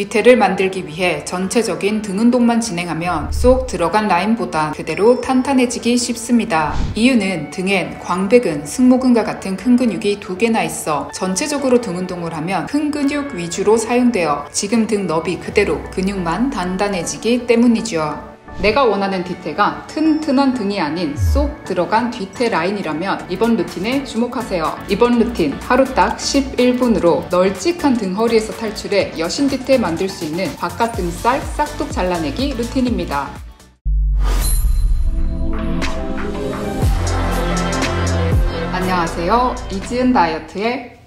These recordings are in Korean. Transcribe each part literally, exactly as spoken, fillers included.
뒤태를 만들기 위해 전체적인 등운동만 진행하면 쏙 들어간 라인보다 그대로 탄탄해지기 쉽습니다. 이유는 등엔 광배근, 승모근과 같은 큰 근육이 두 개나 있어 전체적으로 등운동을 하면 큰 근육 위주로 사용되어 지금 등 너비 그대로 근육만 단단해지기 때문이죠. 내가 원하는 뒤태가 튼튼한 등이 아닌 쏙 들어간 뒤태 라인이라면 이번 루틴에 주목하세요. 이번 루틴 하루 딱 십일 분으로 널찍한 등허리에서 탈출해 여신 뒤태 만들 수 있는 바깥 등살 싹둑 잘라내기 루틴입니다. 안녕하세요. 이지은 다이어트의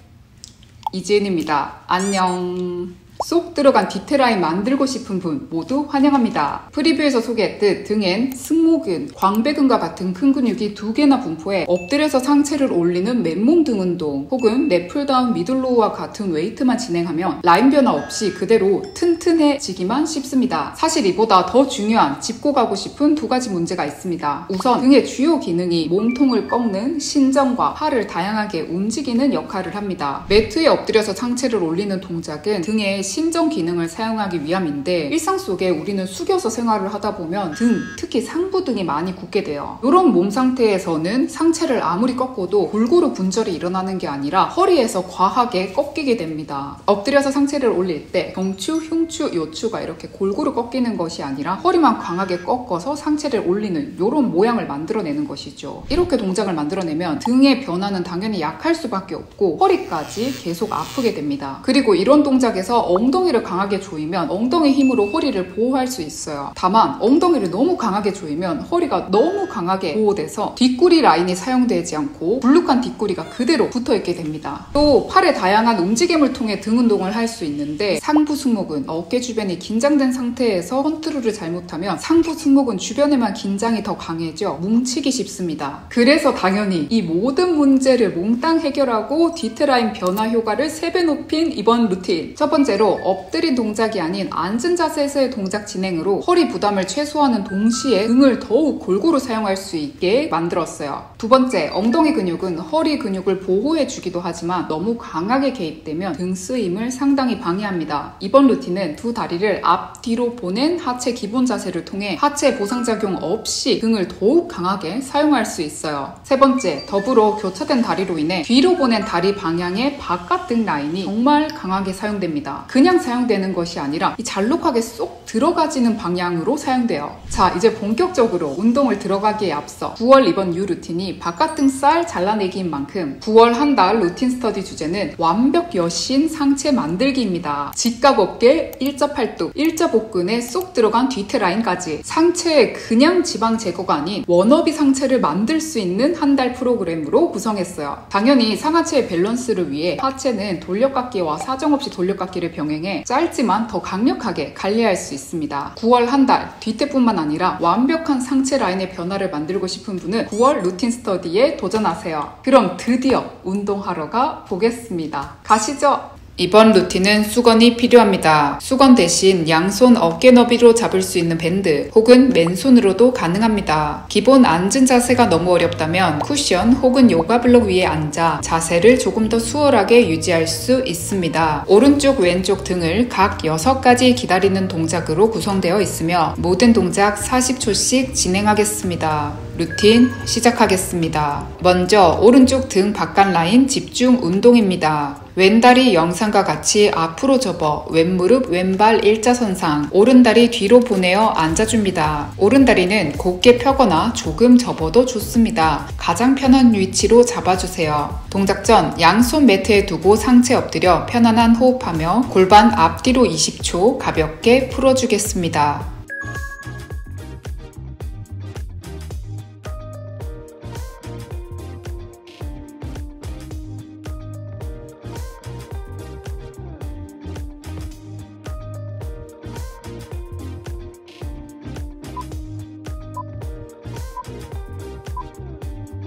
이지은입니다. 안녕. 쏙 들어간 뒤태라인 만들고 싶은 분 모두 환영합니다. 프리뷰에서 소개했듯 등엔 승모근, 광배근과 같은 큰 근육이 두 개나 분포해 엎드려서 상체를 올리는 맨몸 등운동 혹은 랩풀다운 미들로우와 같은 웨이트만 진행하면 라인 변화 없이 그대로 튼튼해지기만 쉽습니다. 사실 이보다 더 중요한 짚고 가고 싶은 두 가지 문제가 있습니다. 우선 등의 주요 기능이 몸통을 꺾는 신전과 팔을 다양하게 움직이는 역할을 합니다. 매트에 엎드려서 상체를 올리는 동작은 등의 신전 기능을 사용하기 위함인데 일상 속에 우리는 숙여서 생활을 하다 보면 등, 특히 상부 등이 많이 굳게 돼요. 이런 몸 상태에서는 상체를 아무리 꺾어도 골고루 분절이 일어나는 게 아니라 허리에서 과하게 꺾이게 됩니다. 엎드려서 상체를 올릴 때 경추, 흉추, 요추가 이렇게 골고루 꺾이는 것이 아니라 허리만 강하게 꺾어서 상체를 올리는 이런 모양을 만들어내는 것이죠. 이렇게 동작을 만들어내면 등의 변화는 당연히 약할 수밖에 없고 허리까지 계속 아프게 됩니다. 그리고 이런 동작에서 엉덩이를 강하게 조이면 엉덩이 힘으로 허리를 보호할 수 있어요. 다만 엉덩이를 너무 강하게 조이면 허리가 너무 강하게 보호돼서 뒷구리 라인이 사용되지 않고 불룩한 뒷구리가 그대로 붙어있게 됩니다. 또 팔의 다양한 움직임을 통해 등 운동을 할 수 있는데 상부 승모근, 어깨 주변이 긴장된 상태에서 컨트롤을 잘못하면 상부 승모근 주변에만 긴장이 더 강해져 뭉치기 쉽습니다. 그래서 당연히 이 모든 문제를 몽땅 해결하고 뒤태 라인 변화 효과를 세 배 높인 이번 루틴. 첫 번째로 엎드린 동작이 아닌 앉은 자세에서의 동작 진행으로 허리 부담을 최소화하는 동시에 등을 더욱 골고루 사용할 수 있게 만들었어요. 두 번째, 엉덩이 근육은 허리 근육을 보호해주기도 하지만 너무 강하게 개입되면 등 쓰임을 상당히 방해합니다. 이번 루틴은 두 다리를 앞뒤로 보낸 하체 기본 자세를 통해 하체 보상작용 없이 등을 더욱 강하게 사용할 수 있어요. 세 번째, 더불어 교차된 다리로 인해 뒤로 보낸 다리 방향의 바깥 등 라인이 정말 강하게 사용됩니다. 그냥 사용되는 것이 아니라 이 잘록하게 쏙 들어가지는 방향으로 사용돼요. 자, 이제 본격적으로 운동을 들어가기에 앞서 구월 이번 유 루틴이 바깥 등살 잘라내기인 만큼 구월 한 달 루틴 스터디 주제는 완벽 여신 상체 만들기입니다. 직각 어깨, 일자팔뚝, 일자복근에 쏙 들어간 뒤태 라인까지 상체의 그냥 지방 제거가 아닌 워너비 상체를 만들 수 있는 한 달 프로그램으로 구성했어요. 당연히 상하체의 밸런스를 위해 하체는 돌려깎기와 사정없이 돌려깎기를 병 병행해 짧지만 더 강력하게 관리할 수 있습니다. 구월 한 달 뒤태뿐만 아니라 완벽한 상체 라인의 변화를 만들고 싶은 분은 구월 루틴 스터디에 도전하세요. 그럼 드디어 운동하러 가 보겠습니다. 가시죠! 이번 루틴은 수건이 필요합니다. 수건 대신 양손 어깨 너비로 잡을 수 있는 밴드 혹은 맨손으로도 가능합니다. 기본 앉은 자세가 너무 어렵다면 쿠션 혹은 요가 블록 위에 앉아 자세를 조금 더 수월하게 유지할 수 있습니다. 오른쪽 왼쪽 등을 각 여섯 가지 기다리는 동작으로 구성되어 있으며 모든 동작 사십 초씩 진행하겠습니다. 루틴 시작하겠습니다. 먼저 오른쪽 등 바깥 라인 집중 운동입니다. 왼다리 영상과 같이 앞으로 접어 왼무릎 왼발 일자선상 오른다리 뒤로 보내어 앉아줍니다. 오른다리는 곧게 펴거나 조금 접어도 좋습니다. 가장 편한 위치로 잡아주세요. 동작 전 양손 매트에 두고 상체 엎드려 편안한 호흡하며 골반 앞뒤로 이십 초 가볍게 풀어주겠습니다.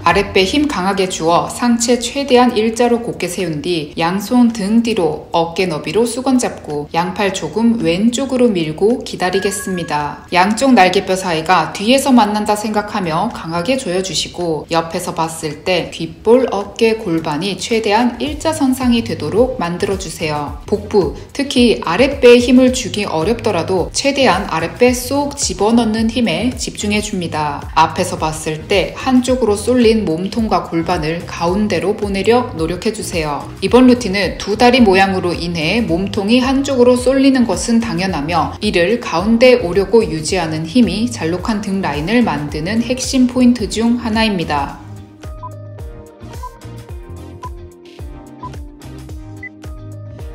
아랫배 힘 강하게 주어 상체 최대한 일자로 곧게 세운 뒤 양손 등 뒤로 어깨 너비로 수건 잡고 양팔 조금 왼쪽으로 밀고 기다리겠습니다. 양쪽 날개뼈 사이가 뒤에서 만난다 생각하며 강하게 조여주시고 옆에서 봤을 때 귓볼, 어깨, 골반이 최대한 일자선상이 되도록 만들어주세요. 복부, 특히 아랫배에 힘을 주기 어렵더라도 최대한 아랫배 쏙 집어넣는 힘에 집중해줍니다. 앞에서 봤을 때 한쪽으로 쏠린 몸통과 골반을 가운데로 보내려 노력해주세요. 이번 루틴은 두 다리 모양으로 인해 몸통이 한쪽으로 쏠리는 것은 당연하며 이를 가운데 오려고 유지하는 힘이 잘록한 등 라인을 만드는 핵심 포인트 중 하나입니다.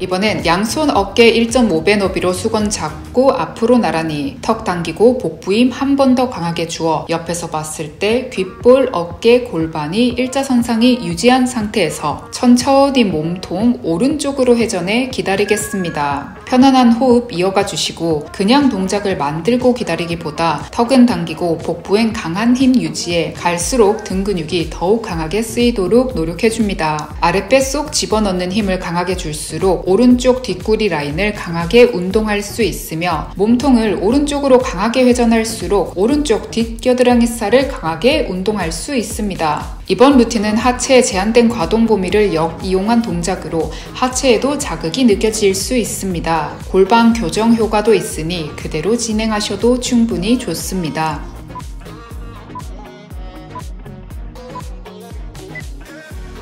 이번엔 양손 어깨 일 점 오 배 너비로 수건 잡고 앞으로 나란히 턱 당기고 복부 힘 한 번 더 강하게 주어 옆에서 봤을 때 귓볼, 어깨, 골반이 일자선상이 유지한 상태에서 천천히 몸통 오른쪽으로 회전해 기다리겠습니다. 편안한 호흡 이어가 주시고 그냥 동작을 만들고 기다리기보다 턱은 당기고 복부엔 강한 힘 유지에 갈수록 등 근육이 더욱 강하게 쓰이도록 노력해줍니다. 아랫배 쏙 집어넣는 힘을 강하게 줄수록 오른쪽 뒷구리 라인을 강하게 운동할 수 있으며 몸통을 오른쪽으로 강하게 회전할수록 오른쪽 뒷겨드랑이 살을 강하게 운동할 수 있습니다. 이번 루틴은 하체에 제한된 과동 범위를 역이용한 동작으로 하체에도 자극이 느껴질 수 있습니다. 골반 교정 효과도 있으니 그대로 진행하셔도 충분히 좋습니다.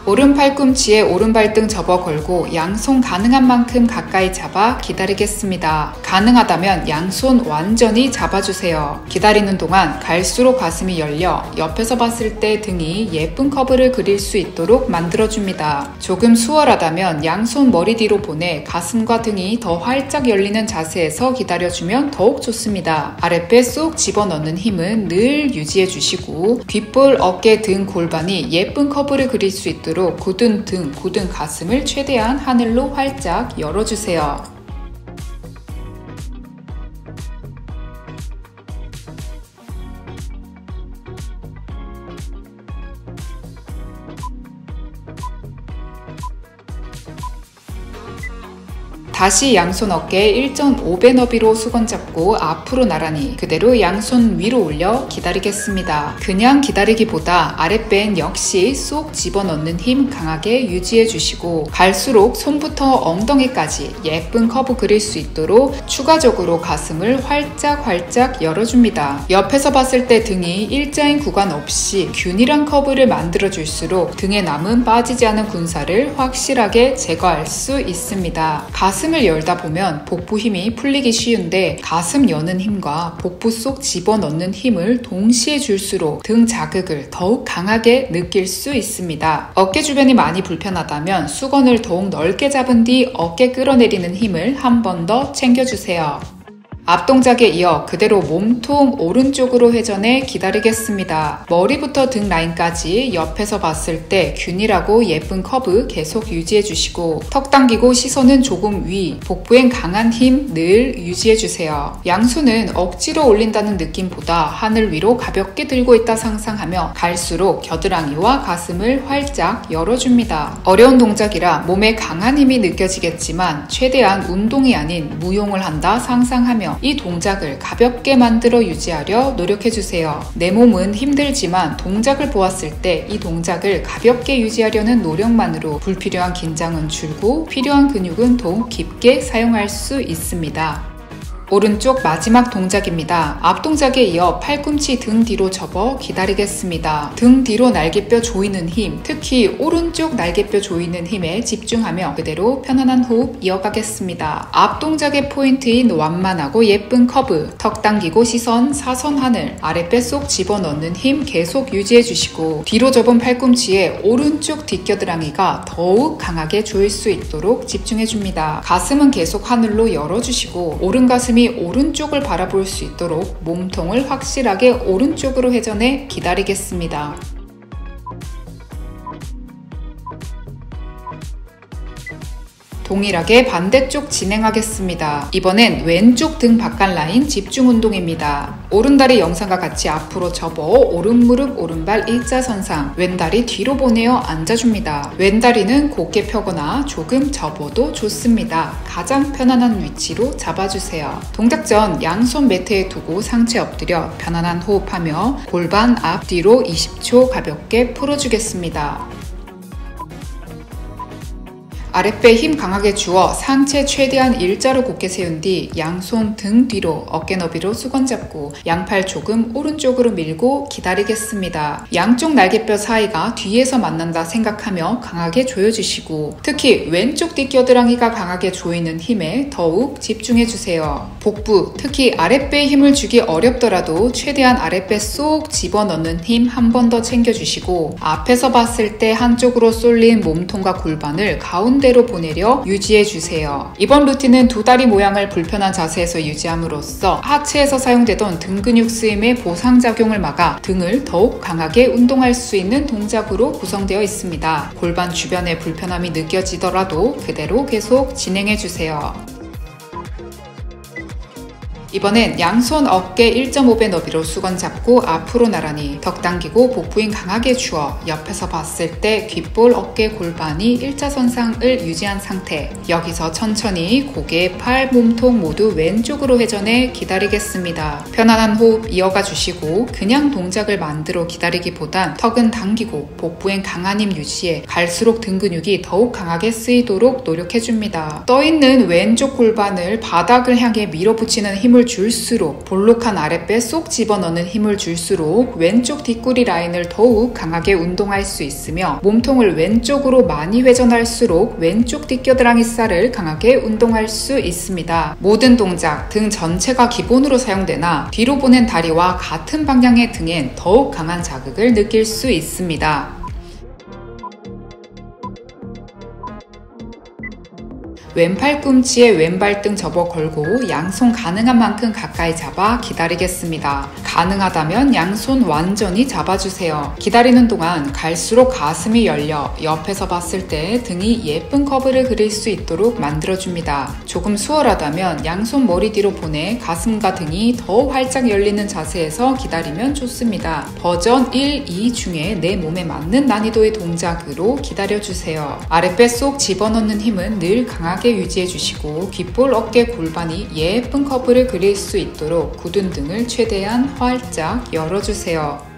오른 팔꿈치에 오른발등 접어 걸고 양손 가능한 만큼 가까이 잡아 기다리겠습니다. 가능하다면 양손 완전히 잡아주세요. 기다리는 동안 갈수록 가슴이 열려 옆에서 봤을 때 등이 예쁜 커브를 그릴 수 있도록 만들어줍니다. 조금 수월하다면 양손 머리 뒤로 보내 가슴과 등이 더 활짝 열리는 자세에서 기다려주면 더욱 좋습니다. 아랫배 쏙 집어넣는 힘은 늘 유지해주시고 귓볼, 어깨, 등, 골반이 예쁜 커브를 그릴 수 있도록 굳은 등, 굳은 가슴을 최대한 하늘로 활짝 열어주세요. 다시 양손 어깨 일 점 오 배 너비로 수건 잡고 앞으로 나란히 그대로 양손 위로 올려 기다리겠습니다. 그냥 기다리기보다 아랫배엔 역시 쏙 집어넣는 힘 강하게 유지해주시고 갈수록 손부터 엉덩이까지 예쁜 커브 그릴 수 있도록 추가적으로 가슴을 활짝 활짝 열어줍니다. 옆에서 봤을 때 등이 일자인 구간 없이 균일한 커브를 만들어줄수록 등에 남은 빠지지 않은 군살을 확실하게 제거할 수 있습니다. 가슴 가슴을 열다 보면 복부 힘이 풀리기 쉬운데 가슴 여는 힘과 복부 속 집어넣는 힘을 동시에 줄수록 등 자극을 더욱 강하게 느낄 수 있습니다. 어깨 주변이 많이 불편하다면 수건을 더욱 넓게 잡은 뒤 어깨 끌어내리는 힘을 한 번 더 챙겨주세요. 앞 동작에 이어 그대로 몸통 오른쪽으로 회전해 기다리겠습니다. 머리부터 등 라인까지 옆에서 봤을 때 균일하고 예쁜 커브 계속 유지해주시고 턱 당기고 시선은 조금 위, 복부엔 강한 힘 늘 유지해주세요. 양손은 억지로 올린다는 느낌보다 하늘 위로 가볍게 들고 있다 상상하며 갈수록 겨드랑이와 가슴을 활짝 열어줍니다. 어려운 동작이라 몸에 강한 힘이 느껴지겠지만 최대한 운동이 아닌 무용을 한다 상상하며 이 동작을 가볍게 만들어 유지하려 노력해주세요. 내 몸은 힘들지만 동작을 보았을 때 이 동작을 가볍게 유지하려는 노력만으로 불필요한 긴장은 줄고 필요한 근육은 더욱 깊게 사용할 수 있습니다. 오른쪽 마지막 동작입니다. 앞 동작에 이어 팔꿈치 등 뒤로 접어 기다리겠습니다. 등 뒤로 날개뼈 조이는 힘, 특히 오른쪽 날개뼈 조이는 힘에 집중하며 그대로 편안한 호흡 이어가겠습니다. 앞 동작의 포인트인 완만하고 예쁜 커브, 턱 당기고 시선, 사선 하늘, 아랫배 쏙 집어넣는 힘 계속 유지해주시고 뒤로 접은 팔꿈치에 오른쪽 뒷겨드랑이가 더욱 강하게 조일 수 있도록 집중해줍니다. 가슴은 계속 하늘로 열어주시고 오른 가슴이 오른쪽을 바라볼 수 있도록 몸통을 확실하게 오른쪽으로 회전해 기다리겠습니다. 동일하게 반대쪽 진행하겠습니다. 이번엔 왼쪽 등 바깥 라인 집중 운동입니다. 오른다리 영상과 같이 앞으로 접어 오른무릎 오른발 일자선상, 왼다리 뒤로 보내어 앉아줍니다. 왼다리는 곧게 펴거나 조금 접어도 좋습니다. 가장 편안한 위치로 잡아주세요. 동작 전 양손 매트에 두고 상체 엎드려 편안한 호흡하며 골반 앞뒤로 이십 초 가볍게 풀어주겠습니다. 아랫배 힘 강하게 주어 상체 최대한 일자로 곧게 세운 뒤 양손 등 뒤로 어깨 너비로 수건 잡고 양팔 조금 오른쪽으로 밀고 기다리겠습니다. 양쪽 날개뼈 사이가 뒤에서 만난다 생각하며 강하게 조여주시고 특히 왼쪽 뒷겨드랑이가 강하게 조이는 힘에 더욱 집중해주세요. 복부, 특히 아랫배에 힘을 주기 어렵더라도 최대한 아랫배 쏙 집어넣는 힘 한 번 더 챙겨주시고 앞에서 봤을 때 한쪽으로 쏠린 몸통과 골반을 가운데 대로 보내려 유지해주세요. 이번 루틴은 두 다리 모양을 불편한 자세에서 유지함으로써 하체에서 사용되던 등 근육 쓰임의 보상작용을 막아 등을 더욱 강하게 운동할 수 있는 동작으로 구성되어 있습니다. 골반 주변의 불편함이 느껴지더라도 그대로 계속 진행해주세요. 이번엔 양손 어깨 일 점 오 배 너비로 수건 잡고 앞으로 나란히 덕 당기고 복부인 강하게 주어 옆에서 봤을 때 귓볼 어깨 골반이 일자선상을 유지한 상태. 여기서 천천히 고개, 팔, 몸통 모두 왼쪽으로 회전해 기다리겠습니다. 편안한 호흡 이어가 주시고 그냥 동작을 만들어 기다리기보단 턱은 당기고 복부인 강한 힘 유지해 갈수록 등 근육이 더욱 강하게 쓰이도록 노력해줍니다. 떠있는 왼쪽 골반을 바닥을 향해 밀어붙이는 힘을 줄수록 볼록한 아랫배 쏙 집어넣는 힘을 줄수록 왼쪽 뒷구리 라인을 더욱 강하게 운동할 수 있으며 몸통을 왼쪽으로 많이 회전할수록 왼쪽 뒷겨드랑이 살을 강하게 운동할 수 있습니다. 모든 동작, 등 전체가 기본으로 사용되나 뒤로 보낸 다리와 같은 방향의 등엔 더욱 강한 자극을 느낄 수 있습니다. 왼팔 꿈치에 왼발 등 접어 걸고 양손 가능한 만큼 가까이 잡아 기다리겠습니다. 가능하다면 양손 완전히 잡아주세요. 기다리는 동안 갈수록 가슴이 열려 옆에서 봤을 때 등이 예쁜 커브를 그릴 수 있도록 만들어줍니다. 조금 수월하다면 양손 머리 뒤로 보내 가슴과 등이 더 활짝 열리는 자세에서 기다리면 좋습니다. 버전 일, 이 중에 내 몸에 맞는 난이도의 동작으로 기다려주세요. 아랫배 쏙 집어넣는 힘은 늘 강하게 유지해주시고 귓볼 어깨 골반이 예쁜 커브를 그릴 수 있도록 굳은 등을 최대한 활짝 열어주세요.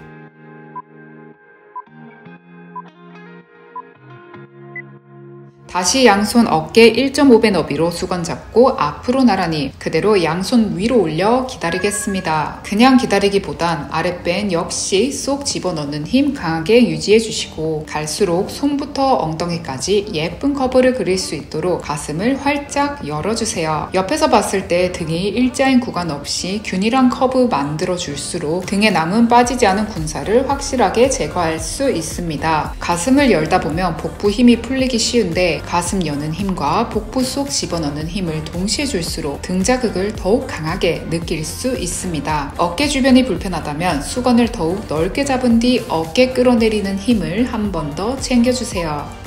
다시 양손 어깨 일 점 오 배 너비로 수건 잡고 앞으로 나란히 그대로 양손 위로 올려 기다리겠습니다. 그냥 기다리기보단 아랫배엔 역시 쏙 집어넣는 힘 강하게 유지해주시고 갈수록 손부터 엉덩이까지 예쁜 커브를 그릴 수 있도록 가슴을 활짝 열어주세요. 옆에서 봤을 때 등이 일자인 구간 없이 균일한 커브 만들어줄수록 등에 남은 빠지지 않은 군살을 확실하게 제거할 수 있습니다. 가슴을 열다 보면 복부 힘이 풀리기 쉬운데 가슴 여는 힘과 복부 속 집어넣는 힘을 동시에 줄수록 등 자극을 더욱 강하게 느낄 수 있습니다. 어깨 주변이 불편하다면 수건을 더욱 넓게 잡은 뒤 어깨 끌어내리는 힘을 한 번 더 챙겨주세요.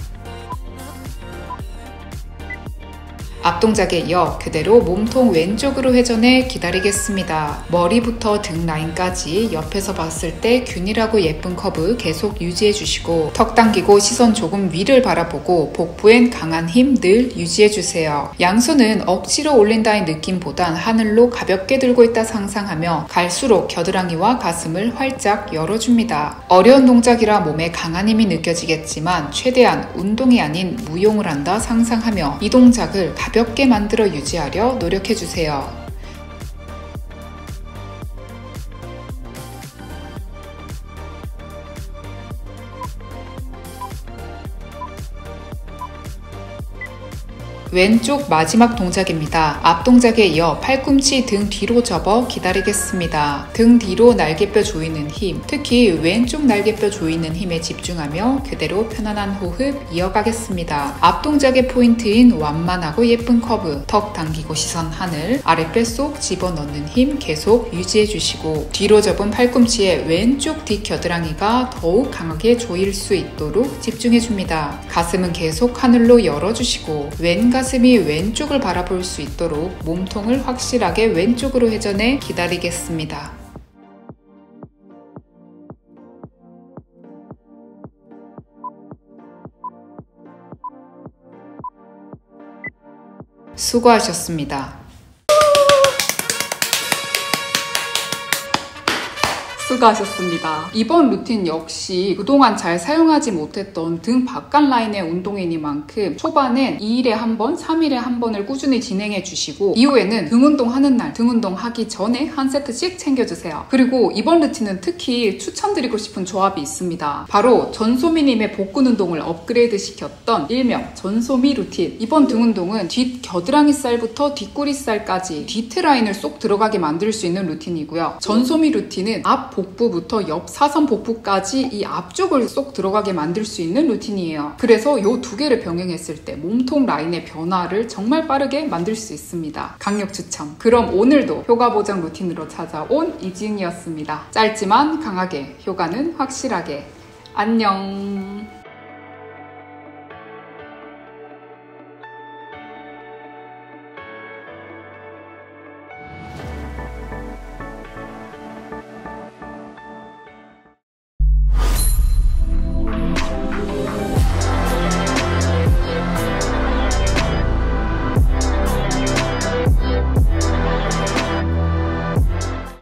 앞동작에 이어 그대로 몸통 왼쪽으로 회전해 기다리겠습니다. 머리부터 등 라인까지 옆에서 봤을 때 균일하고 예쁜 커브 계속 유지해주시고 턱 당기고 시선 조금 위를 바라보고 복부엔 강한 힘 늘 유지해주세요. 양손은 억지로 올린다는 느낌보단 하늘로 가볍게 들고 있다 상상하며 갈수록 겨드랑이와 가슴을 활짝 열어줍니다. 어려운 동작이라 몸에 강한 힘이 느껴지겠지만 최대한 운동이 아닌 무용을 한다 상상하며 이 동작을 가볍게 가볍게 만들어 유지하려 노력해주세요. 왼쪽 마지막 동작입니다. 앞 동작에 이어 팔꿈치 등 뒤로 접어 기다리겠습니다. 등 뒤로 날개뼈 조이는 힘, 특히 왼쪽 날개뼈 조이는 힘에 집중하며 그대로 편안한 호흡 이어가겠습니다. 앞 동작의 포인트인 완만하고 예쁜 커브, 턱 당기고 시선 하늘, 아랫배 쏙 집어넣는 힘 계속 유지해주시고 뒤로 접은 팔꿈치에 왼쪽 뒷겨드랑이가 더욱 강하게 조일 수 있도록 집중해줍니다. 가슴은 계속 하늘로 열어주시고 왼 가슴 뒷가슴이 왼쪽을 바라볼 수 있도록 몸통을 확실하게 왼쪽으로 회전해 기다리겠습니다. 수고하셨습니다. 수고하셨습니다. 이번 루틴 역시 그동안 잘 사용하지 못했던 등 바깥 라인의 운동이니만큼 초반엔 이 일에 한 번, 삼 일에 한 번을 꾸준히 진행해 주시고 이후에는 등 운동하는 날, 등 운동하기 전에 한 세트씩 챙겨주세요. 그리고 이번 루틴은 특히 추천드리고 싶은 조합이 있습니다. 바로 전소미님의 복근 운동을 업그레이드 시켰던 일명 전소미 루틴. 이번 등 운동은 뒷 겨드랑이살부터 뒷구리살까지 뒤트 라인을 쏙 들어가게 만들 수 있는 루틴이고요. 전소미 루틴은 앞 복부부터 옆 사선 복부까지 이 앞쪽을 쏙 들어가게 만들 수 있는 루틴이에요. 그래서 이 두 개를 병행했을 때 몸통 라인의 변화를 정말 빠르게 만들 수 있습니다. 강력 추천! 그럼 오늘도 효과 보장 루틴으로 찾아온 이지은이었습니다. 짧지만 강하게, 효과는 확실하게. 안녕!